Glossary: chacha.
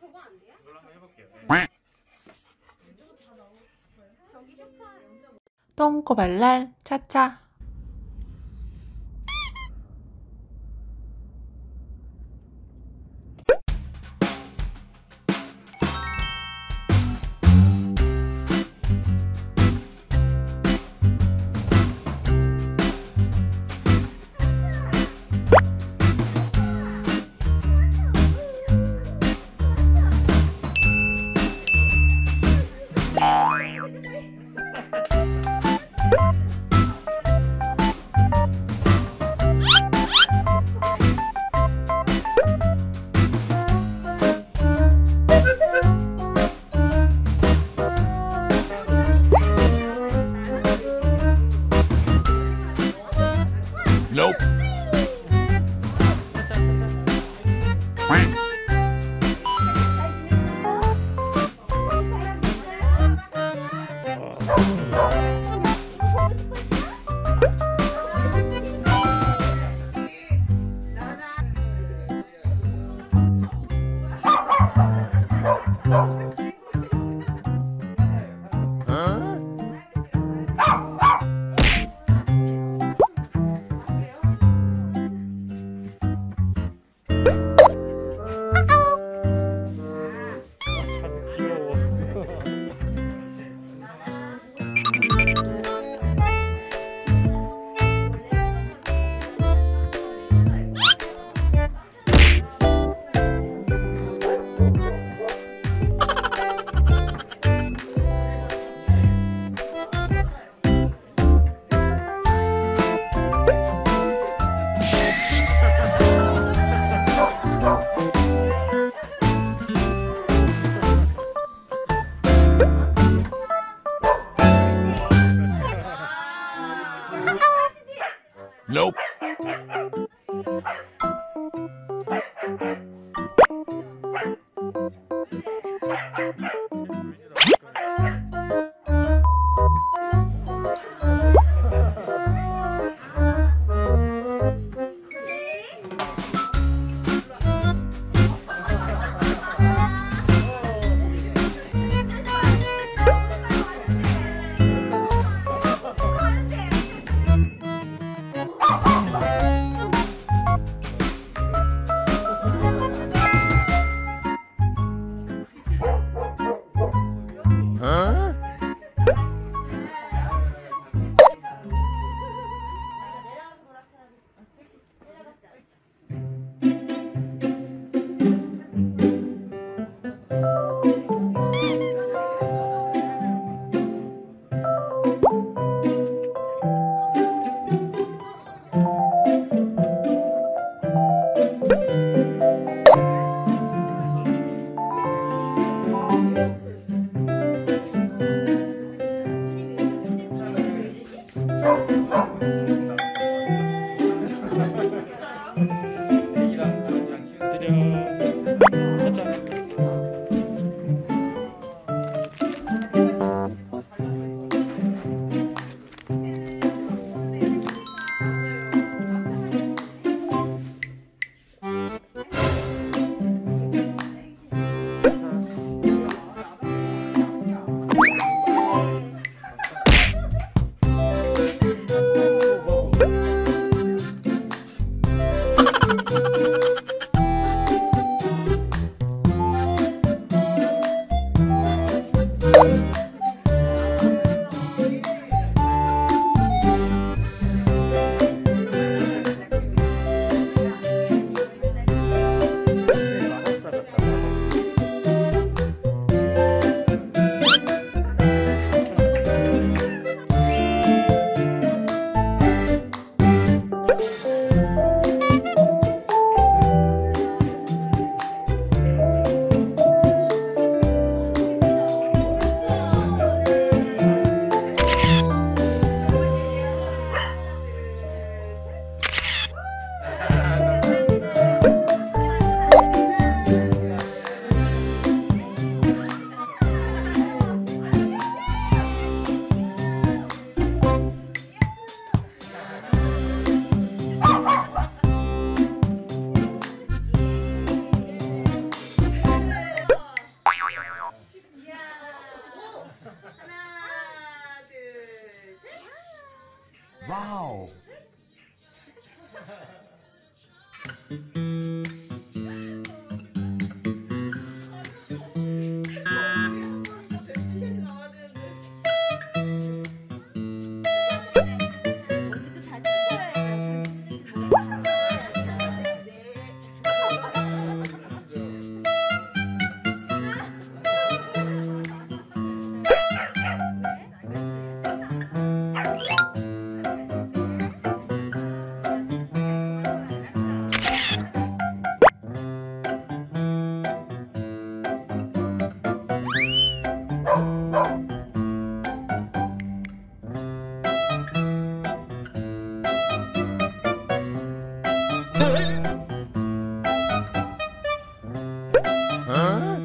저거 안 돼요? 이걸로 한번 해볼게요. 네. 똥꼬발랄 차차. Huh?